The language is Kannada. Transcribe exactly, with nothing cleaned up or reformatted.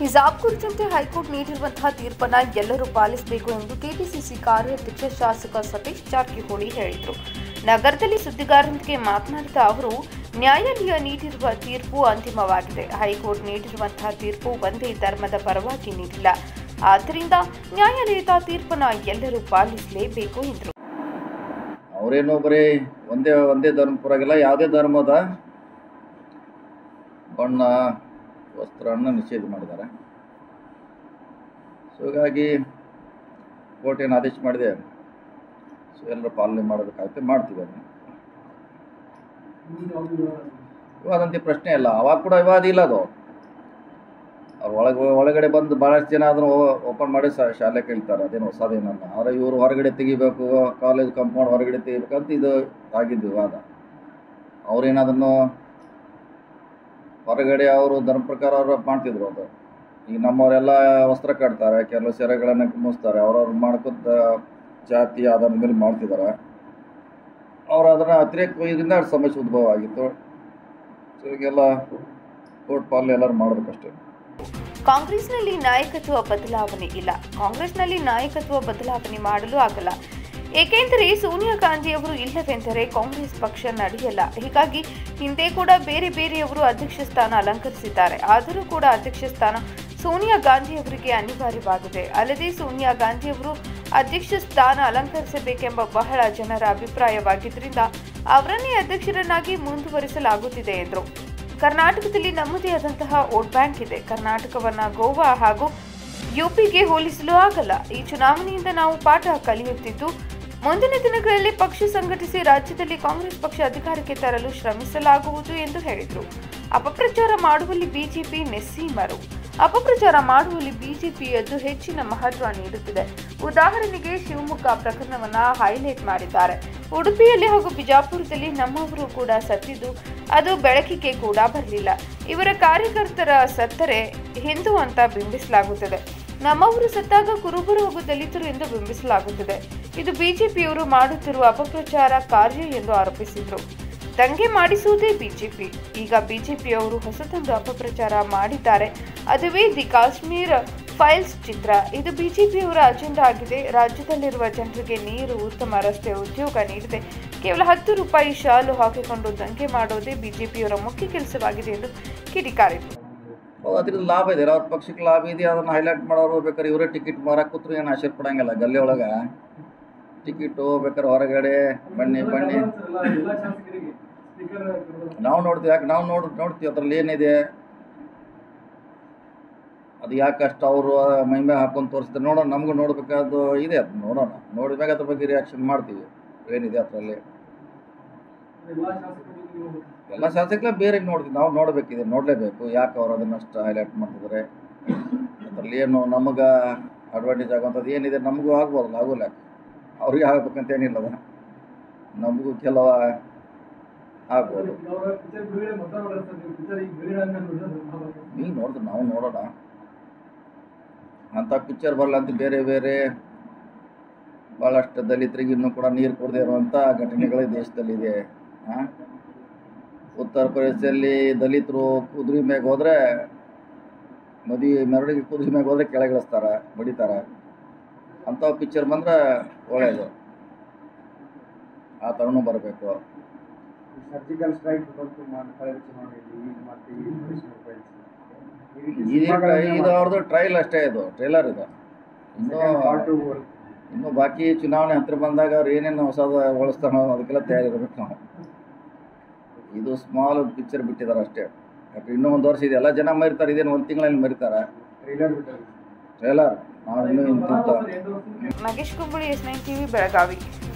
ಹಿಜಾಬ್ ಕುರಿತಂತೆ ಹೈಕೋರ್ಟ್ ನೀಡಿರುವಂತಹ ತೀರ್ಪನ್ನು ಎಲ್ಲರೂ ಪಾಲಿಸಬೇಕು ಎಂದು ಕೆಪಿಸಿಸಿ ಕಾರ್ಯಾಧ್ಯಕ್ಷ ಶಾಸಕ ಸತೀಶ್ ಜಾರಕಿಹೊಳಿ ಹೇಳಿದರು. ನಗರದಲ್ಲಿ ಸುದ್ದಿಗಾರರೊಂದಿಗೆ ಮಾತನಾಡಿದ ಅವರು, ನ್ಯಾಯಾಲಯ ನೀಡಿರುವ ತೀರ್ಪು ಅಂತಿಮವಾಗಿದೆ. ಹೈಕೋರ್ಟ್ ನೀಡಿರುವಂತಹ ತೀರ್ಪು ಒಂದೇ ಧರ್ಮದ ಪರವಾಗಿ ನೀಡಿಲ್ಲ. ಆದ್ದರಿಂದ ನ್ಯಾಯಾಲಯದ ತೀರ್ಪನ್ನು ಎಲ್ಲರೂ ಪಾಲಿಸಲೇಬೇಕು ಎಂದರು. ಅವರೇನೋ ಬರೀ ಒಂದೇ ಒಂದೇ ಧರ್ಮ ಪರವಾಗಿಲ್ಲ, ಯಾವುದೇ ಧರ್ಮದ ಬಣ್ಣ ವಸ್ತ್ರವನ್ನು ನಿಷೇಧ ಮಾಡಿದ್ದಾರೆ. ಸೊ ಹೀಗಾಗಿ ಕೋರ್ಟ್ ಏನು ಆದೇಶ ಮಾಡಿದೆ, ಸೊ ಎಲ್ಲರೂ ಪಾಲನೆ ಮಾಡಬೇಕಾಗುತ್ತೆ, ಮಾಡ್ತೀವಿ. ಅದನ್ನು ವಿವಾದಂತೆ ಪ್ರಶ್ನೆ ಇಲ್ಲ. ಅವಾಗ ಕೂಡ ವಿವಾದ ಇಲ್ಲ. ಅದು ಅವ್ರು ಒಳಗೆ ಒಳಗಡೆ ಬಂದು ಭಾಳಷ್ಟು ಜನ ಅದನ್ನು ಓಪನ್ ಮಾಡಿ ಶಾಲೆ ಕೇಳ್ತಾರೆ, ಅದೇನು ಹೊಸದೇನಲ್ಲ. ಆದರೆ ಇವರು ಹೊರಗಡೆ ತೆಗಿಬೇಕು, ಕಾಲೇಜ್ ಕಂಪೌಂಡ್ ಹೊರಗಡೆ ತೆಗಿಬೇಕಂತ ಇದು ಆಗಿದ್ದು ವಿವಾದ. ಅವ್ರೇನದನ್ನು ಹೊರಗಡೆ ಅವರು ಧರ್ಮ ಪ್ರಕಾರ ಅವರು ಮಾಡ್ತಿದ್ರು. ಅದು ಈಗ ನಮ್ಮವರೆಲ್ಲ ವಸ್ತ್ರ ಕಟ್ತಾರೆ, ಕೆಲವು ಸೆರೆಗಳನ್ನು ಮುಚ್ತಾರೆ, ಅವ್ರವ್ರು ಮಾಡ್ಕೊತ ಜಾತಿ ಅದರ ಮೇಲೆ ಮಾಡ್ತಿದ್ದಾರೆ. ಅವರು ಅದನ್ನು ಅತಿರೇಕ ಇದರಿಂದ ಸಮಸ್ಯೆ ಉದ್ಭವ ಆಗಿತ್ತು. ಸೊ ಈಗೆಲ್ಲ ಕೋರ್ಟ್ ಪಾಲನೆ ಎಲ್ಲರೂ ಮಾಡಬೇಕಷ್ಟೇ. ಕಾಂಗ್ರೆಸ್ನಲ್ಲಿ ನಾಯಕತ್ವ ಬದಲಾವಣೆ ಇಲ್ಲ. ಕಾಂಗ್ರೆಸ್ನಲ್ಲಿ ನಾಯಕತ್ವ ಬದಲಾವಣೆ ಮಾಡಲು ಆಗಲ್ಲ, ಏಕೆಂದರೆ ಸೋನಿಯಾ ಗಾಂಧಿಯವರು ಇಲ್ಲವೆಂದರೆ ಕಾಂಗ್ರೆಸ್ ಪಕ್ಷ ನಡೆಯಲ್ಲ. ಹೀಗಾಗಿ ಹಿಂದೆ ಕೂಡ ಬೇರೆ ಬೇರೆಯವರು ಅಧ್ಯಕ್ಷ ಸ್ಥಾನ ಅಲಂಕರಿಸಿದ್ದಾರೆ. ಆದರೂ ಕೂಡ ಅಧ್ಯಕ್ಷ ಸ್ಥಾನ ಸೋನಿಯಾ ಗಾಂಧಿಯವರಿಗೆ ಅನಿವಾರ್ಯವಾಗಿದೆ. ಅಲ್ಲದೆ ಸೋನಿಯಾ ಗಾಂಧಿಯವರು ಅಧ್ಯಕ್ಷ ಸ್ಥಾನ ಅಲಂಕರಿಸಬೇಕೆಂಬ ಬಹಳ ಜನರ ಅಭಿಪ್ರಾಯವಾಗಿದ್ದರಿಂದ ಅವರನ್ನೇ ಅಧ್ಯಕ್ಷರನ್ನಾಗಿ ಮುಂದುವರಿಸಲಾಗುತ್ತಿದೆ ಎಂದರು. ಕರ್ನಾಟಕದಲ್ಲಿ ನಮ್ಮದೇ ಆದಂತಹ ವೋಟ್ ಬ್ಯಾಂಕ್ ಇದೆ. ಕರ್ನಾಟಕವನ್ನು ಗೋವಾ ಹಾಗೂ ಯುಪಿಗೆ ಹೋಲಿಸಲು ಆಗಲ್ಲ. ಈ ಚುನಾವಣೆಯಿಂದ ನಾವು ಪಾಠ ಕಲಿಯುತ್ತಿದ್ದು, ಮುಂದಿನ ದಿನಗಳಲ್ಲಿ ಪಕ್ಷ ಸಂಘಟಿಸಿ ರಾಜ್ಯದಲ್ಲಿ ಕಾಂಗ್ರೆಸ್ ಪಕ್ಷ ಅಧಿಕಾರಕ್ಕೆ ತರಲು ಶ್ರಮಿಸಲಾಗುವುದು ಎಂದು ಹೇಳಿದರು. ಅಪಪ್ರಚಾರ ಮಾಡುವಲ್ಲಿ ಬಿಜೆಪಿ ನೆಸ್ಸೀಮರು. ಅಪಪ್ರಚಾರ ಮಾಡುವಲ್ಲಿ ಬಿಜೆಪಿಯದ್ದು ಹೆಚ್ಚಿನ ಮಹತ್ವ ನೀಡುತ್ತಿದೆ. ಉದಾಹರಣೆಗೆ ಶಿವಮೊಗ್ಗ ಪ್ರಕರಣವನ್ನು ಹೈಲೈಟ್ ಮಾಡಿದ್ದಾರೆ. ಉಡುಪಿಯಲ್ಲಿ ಹಾಗೂ ಬಿಜಾಪುರದಲ್ಲಿ ನಮ್ಮವರು ಕೂಡ ಸತ್ತಿದ್ದು ಅದು ಬೆಳಕಿಗೆ ಕೂಡ ಬರಲಿಲ್ಲ. ಇವರ ಕಾರ್ಯಕರ್ತರ ಸತ್ತರೆ ಹಿಂದೂ ಅಂತ ಬಿಂಬಿಸಲಾಗುತ್ತದೆ, ನಮ್ಮವರು ಸತ್ತಾಗ ಕುರುಬರು ಹಾಗೂ ದಲಿತರು ಎಂದು ಬಿಂಬಿಸಲಾಗುತ್ತದೆ. ಇದು ಬಿಜೆಪಿಯವರು ಮಾಡುತ್ತಿರುವ ಅಪಪ್ರಚಾರ ಕಾರ್ಯ ಎಂದು ಆರೋಪಿಸಿದರು. ದಂಗೆ ಮಾಡಿಸುವುದೇ ಬಿಜೆಪಿ. ಈಗ ಬಿಜೆಪಿಯವರು ಹೊಸದೊಂದು ಅಪಪ್ರಚಾರ ಮಾಡಿದ್ದಾರೆ, ಅದುವೇ ದಿ ಕಾಶ್ಮೀರ ಫೈಲ್ಸ್ ಚಿತ್ರ. ಇದು ಬಿಜೆಪಿಯವರ ಅಜೆಂಡಾ ಆಗಿದೆ. ರಾಜ್ಯದಲ್ಲಿರುವ ಜನರಿಗೆ ನೀರು, ಉತ್ತಮ ರಸ್ತೆ, ಉದ್ಯೋಗ ನೀಡದೆ ಕೇವಲ ಹತ್ತು ರೂಪಾಯಿ ಶಾಲು ಹಾಕಿಕೊಂಡು ದಂಗೆ ಮಾಡೋದೇ ಬಿಜೆಪಿಯವರ ಮುಖ್ಯ ಕೆಲಸವಾಗಿದೆ ಎಂದು ಕಿಡಿಕಾರಿದರು. ಅದರಿಂದ ಲಾಭ ಇದೆ, ಅವ್ರ ಪಕ್ಷಕ್ಕೆ ಲಾಭ ಇದೆ. ಅದನ್ನು ಹೈಲೈಟ್ ಮಾಡೋರು ಬೇಕಾದ್ರೆ ಇವರೇ ಟಿಕೆಟ್ ಮಾರಕ್ಕೆ ಕೂತ್ರು ಏನು ಆಶ್ಚರ್ಯ ಪಡಂಗಿಲ್ಲ. ಗಲ್ಲಿ ಒಳಗೆ ಟಿಕೆಟು ಬೇಕಾದ್ರೆ ಹೊರಗಡೆ ಬನ್ನಿ ಬನ್ನಿ ನಾವು ನೋಡ್ತೀವಿ. ಯಾಕೆ ನಾವು ನೋಡ್ ನೋಡ್ತೀವಿ ಅದರಲ್ಲಿ ಏನಿದೆ, ಅದು ಯಾಕೆ ಅಷ್ಟು ಅವರು ಮೈಮೆ ಹಾಕೊಂಡು ತೋರಿಸ್ತಾರೆ. ನೋಡೋಣ, ನಮಗೂ ನೋಡಬೇಕಾದ್ದು ಇದೆ. ಅದು ನೋಡೋಣ, ನೋಡಿದಾಗ ಅದ್ರ ಬಗ್ಗೆ ರಿಯಾಕ್ಷನ್ ಮಾಡ್ತೀವಿ ಏನಿದೆ ಅದರಲ್ಲಿ. ಎಲ್ಲ ಶಾಸಕರೇ ಬೇರೆ ನೋಡ್ತೀವಿ, ನಾವು ನೋಡಬೇಕಿದೆ, ನೋಡಲೇಬೇಕು. ಯಾಕೆ ಅವರು ಅದನ್ನಷ್ಟು ಹೈಲೈಟ್ ಮಾಡ್ತಿದ್ದಾರೆ, ಅದರಲ್ಲಿ ಏನು ನಮಗೆ ಅಡ್ವಾಂಟೇಜ್ ಆಗುವಂಥದ್ದು ಏನಿದೆ. ನಮಗೂ ಆಗ್ಬೋದಲ್ಲ, ಆಗೋಲ್ಲ. ಅವ್ರಿಗೆ ಆಗಬೇಕಂತ ಏನಿಲ್ಲದ, ನಮಗೂ ಕೆಲವು ಆಗ್ಬೋದು. ಈಗ ನೋಡಿದ್ರೆ ನಾವು ನೋಡೋಣ, ಅಂಥ ಪಿಕ್ಚರ್ ಬರಲ್ಲ ಅಂತ ಬೇರೆ ಬೇರೆ ಭಾಳಷ್ಟು ದಲಿತರಿಗೆ ಇನ್ನೂ ಕೂಡ ನೀರು ಕೊಡದೇ ಇರುವಂಥ ಘಟನೆಗಳು ದೇಶದಲ್ಲಿದೆ. ಹಾಂ, ಉತ್ತರ ಪ್ರದೇಶದಲ್ಲಿ ದಲಿತರು ಕುದುರೆ ಮ್ಯಾಗ ಹೋದರೆ, ಮದುವೆ ಮೆರವಣಿಗೆ ಕುದುರೆ ಮ್ಯಾಗ ಹೋದರೆ ಕೆಳಗಿಳಿಸ್ತಾರೆ, ಬಡಿತಾರೆ. ಅಂಥವು ಪಿಕ್ಚರ್ ಬಂದರೆ ಒಳ್ಳೆಯದು. ಆ ಥರನೂ ಬರಬೇಕು. ಸರ್ಜಿಕಲ್ ಸ್ಟ್ರೈಕ್ ಇದು ಅವ್ರದ್ದು ಟ್ರಯಲ್ ಅಷ್ಟೇ, ಇದು ಟ್ರೈಲರ್. ಇದು ಇನ್ನೂ ಇನ್ನೂ ಬಾಕಿ ಚುನಾವಣೆ ಹತ್ತಿರ ಬಂದಾಗ ಅವ್ರು ಏನೇನು ಹೊಸದು ಬಳಸ್ತಾನೋ ಅದಕ್ಕೆಲ್ಲ ತಯಾರಿರಬೇಕು ನಾವು. ಇದು ಸ್ಮಾಲ್ ಪಿಕ್ಚರ್ ಬಿಟ್ಟಿದ್ದಾರೆ ಅಷ್ಟೇ. ಯಾಕೆ ಇನ್ನೂ ಒಂದು ವರ್ಷ ಇದೆ, ಎಲ್ಲ ಜನ ಮರಿತಾರೆ. ಇದೇನು ಒಂದು ತಿಂಗಳಲ್ಲಿ ಮರಿತಾರೆ ಟ್ರೈಲರ್. ನಾವು ಇನ್ನೂ Magesh Kumbali, S nine TV, Belagavi.